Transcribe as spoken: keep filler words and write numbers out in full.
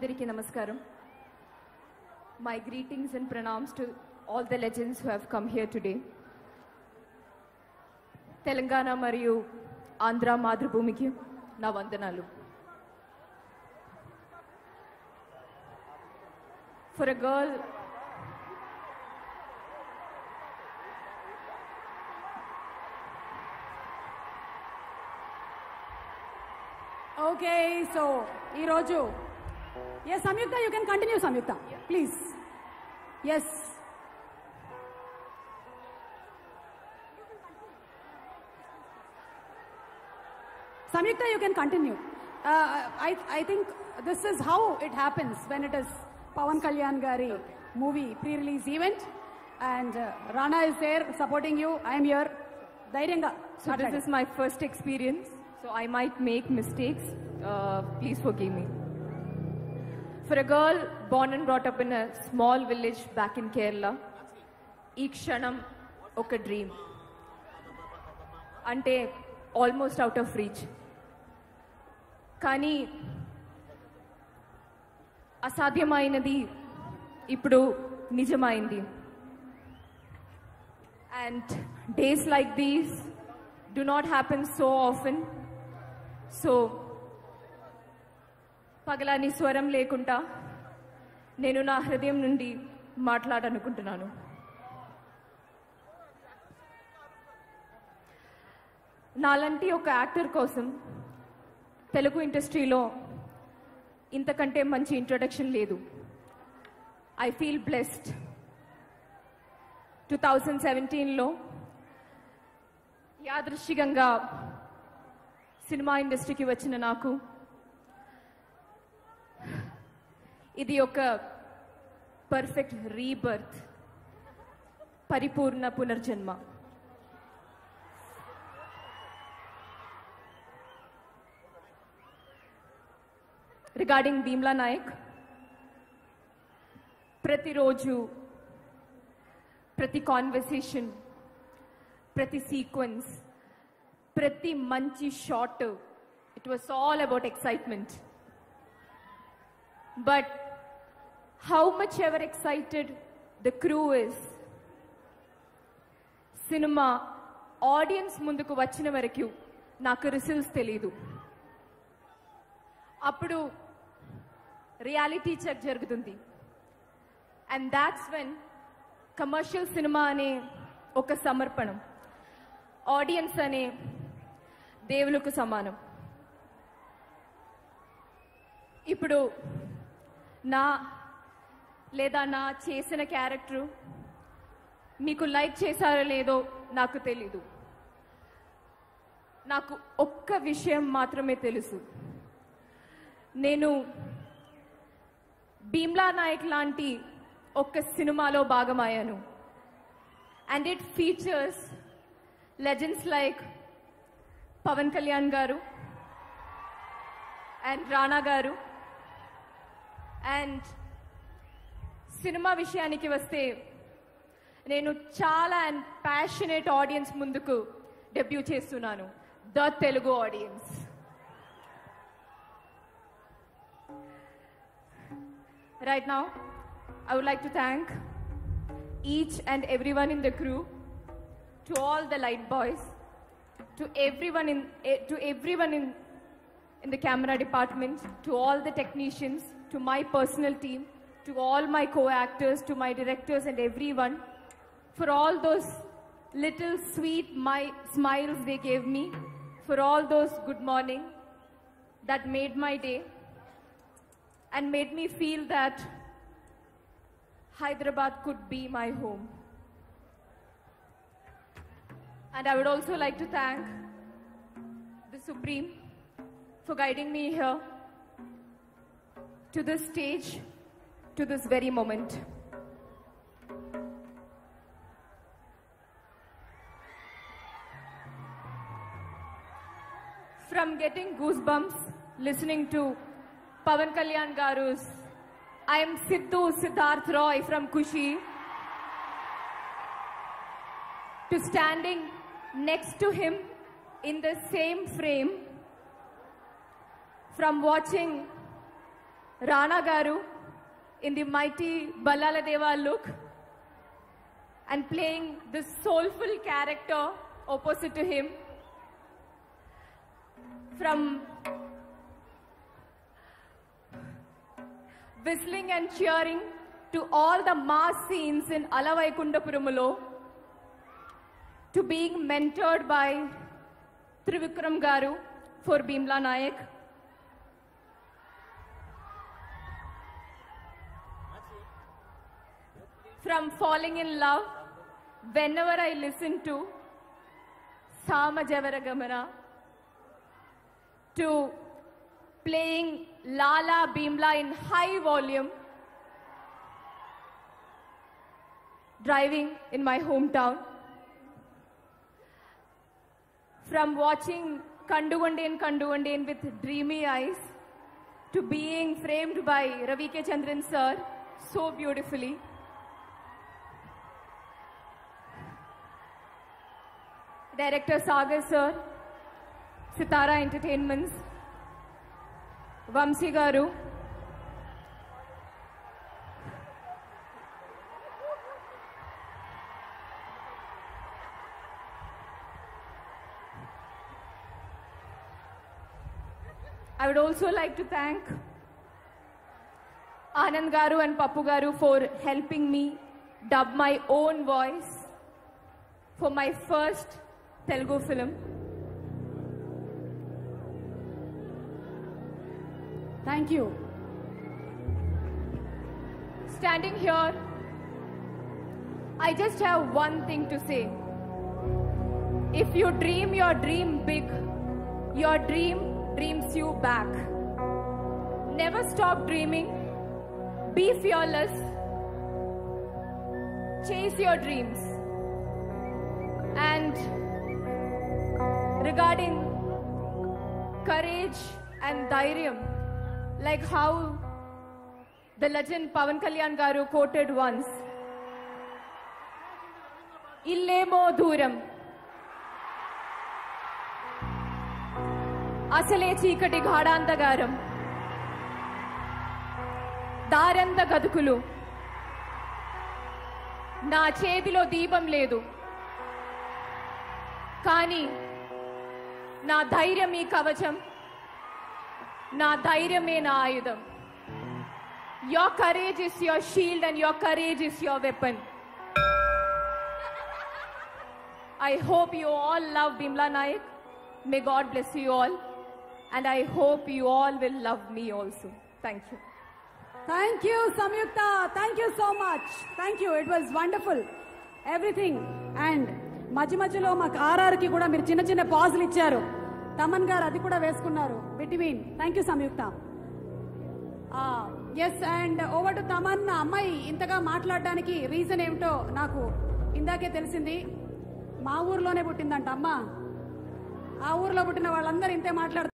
Andariki Namaskaram. My greetings and pranams to all the legends who have come here today. Telangana Mariyu Andhra Madhrubhumiki Na Vandanalu. For a girl Okay, so, Iroju. Yes, Samyukta, you can continue, Samyukta. Yeah. Please. Yes. Samyukta, you can continue. Uh, I, I think this is how it happens when it is Pawan Kalyan Gari okay. movie pre-release event. And uh, Rana is there supporting you. I am here. Dairenga. So, this is my first experience. So I might make mistakes, uh, please forgive me. For a girl born and brought up in a small village back in Kerala, Ikshanam oka dream. Ante almost out of reach. Kani asadhyamainadi ippudu nijamaindi. And days like these do not happen so often. So, Pagalani Swaram Lekunta, Nenu Na Hridayam Nundi Maatladukuntunnanu. Nalanti oka actor kosam, Telugu industrylo, intakante manchi introduction ledu. I feel blessed. twenty seventeen lo, యాదృశ్చికంగా cinema ఇండస్ట్రీకి వచ్చిన నాకు ఇది ఒక perfect rebirth పరిపూర్ణ పునర్జన్మ regarding Bheemla Naik ప్రతిరోజు ప్రతి కాన్వర్సేషన్ ప్రతి సీక్వెన్స్ ప్రతి మంచి shot it was all about excitement but how much ever excited the crew is cinema audience ముందుకు వచ్చిన వరకు నాకు రిజల్ట్స్ తెలియదు అప్పుడు రియాలిటీ చెక్ జరుగుతుంది and that's when commercial cinema అనే ఒక సమర్పణం ఆడియన్స్ అనే దేవులకు సమానం ఇప్పుడు నా లేదా నా చేసిన క్యారెక్టరు మీకు లైక్ చేశారో లేదో నాకు తెలీదు నాకు ఒక్క విషయం మాత్రమే తెలుసు నేను భీమ్లా నాయక్ లాంటి ఒక్క సినిమాలో భాగమయ్యాను and it features legends like Pawan Kalyan Garu and Rana Garu and cinema vishayaniki vaste nenu chaala and passionate audience munduku debut chestunnanu the Telugu audience right now I would like to thank each and everyone in the crew, to all the light boys, to everyone in to everyone in in the camera department, to all the technicians, to my personal team, to all my co-actors, to my directors and everyone for all those little sweet my smiles they gave me, for all those good morning that made my day and made me feel that Hyderabad could be my home. And I would also like to thank the Supreme for guiding me here to this stage, to this very moment. From getting goosebumps listening to Pawan Kalyan Garu's I am Siddhu Siddharth Roy from Kushi. To standing next to him in the same frame. From watching Rana Garu in the mighty Balaladeva look and playing this soulful character opposite to him. From whistling and cheering to all the mass scenes in Alavaikunda Purumulo, to being mentored by Trivikram Garu for Bheemla Nayak. From falling in love, whenever I listen to Samajavaragamana, to playing Lala Bheemla in high volume, driving in my hometown. From watching Kandu Vandeen, Kandu Vandeen with dreamy eyes, to being framed by Ravi K Chandran sir so beautifully. Director Sagar sir, Sitara Entertainments, Vamsi Garu, I would also like to thank Anand Garu and Papu Garu for helping me dub my own voice for my first Telugu film. Thank you. Standing here, I just have one thing to say. If you dream your dream big, your dream dreams you back. Never stop dreaming. Be fearless. Chase your dreams. And regarding courage and dhairyam, like how the legend Pawan Kalyan Garu quoted once, illemo dooram asale cheekati gaadandagaram daaranda gadukulu na chedilo deepam ledu kaani na dhairyam ee kavacham. Na dhairyame na ayudham. Your courage is your shield and your courage is your weapon. I hope you all love Bheemla Nayak. May God bless you all. And I hope you all will love me also. Thank you. Thank you, Samyukta. Thank you so much. Thank you. It was wonderful. Everything. And Machi Machilo Mak R R ki kuda meer chinna chinna pause licharu. Taman garu adi kuda veskunnaru between. Thank you, Samyukta. Ah, yes, and over to Taman. Ammayi intaga maatladaniki reason emto naaku indake telisindi. Maa urlone puttindanta amma. Aa urlo puttina vallandaru inte maatladutu.